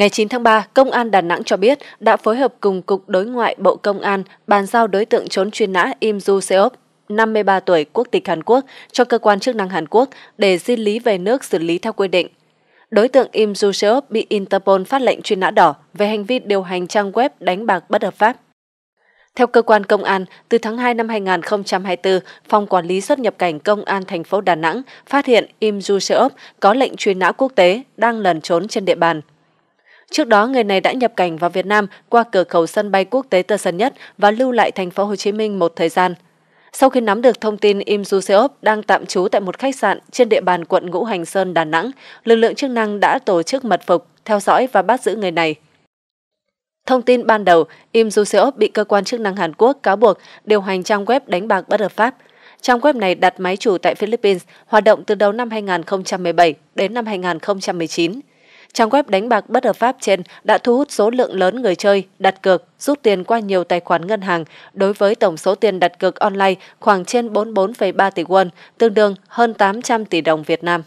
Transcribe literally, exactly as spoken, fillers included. Ngày chín tháng ba, Công an Đà Nẵng cho biết đã phối hợp cùng Cục Đối ngoại Bộ Công an bàn giao đối tượng trốn truy nã Im Ju Seob, năm mươi ba tuổi, quốc tịch Hàn Quốc, cho cơ quan chức năng Hàn Quốc để di lý về nước xử lý theo quy định. Đối tượng Im Ju Seob bị Interpol phát lệnh truy nã đỏ về hành vi điều hành trang web đánh bạc bất hợp pháp. Theo cơ quan công an, từ tháng hai năm hai nghìn không trăm hai mươi tư, Phòng Quản lý xuất nhập cảnh Công an thành phố Đà Nẵng phát hiện Im Ju Seob có lệnh truy nã quốc tế đang lẩn trốn trên địa bàn. Trước đó, người này đã nhập cảnh vào Việt Nam qua cửa khẩu sân bay quốc tế Tân Sơn Nhất và lưu lại thành phố Hồ Chí Minh một thời gian. Sau khi nắm được thông tin Im Ju Seob đang tạm trú tại một khách sạn trên địa bàn quận Ngũ Hành Sơn, Đà Nẵng, lực lượng chức năng đã tổ chức mật phục, theo dõi và bắt giữ người này. Thông tin ban đầu, Im Ju Seob bị cơ quan chức năng Hàn Quốc cáo buộc điều hành trang web đánh bạc bất hợp pháp. Trang web này đặt máy chủ tại Philippines, hoạt động từ đầu năm hai nghìn không trăm mười bảy đến năm hai nghìn không trăm mười chín. Trang web đánh bạc bất hợp pháp trên đã thu hút số lượng lớn người chơi đặt cược, rút tiền qua nhiều tài khoản ngân hàng, đối với tổng số tiền đặt cược online khoảng trên bốn mươi tư phẩy ba tỷ won, tương đương hơn tám trăm tỷ đồng Việt Nam.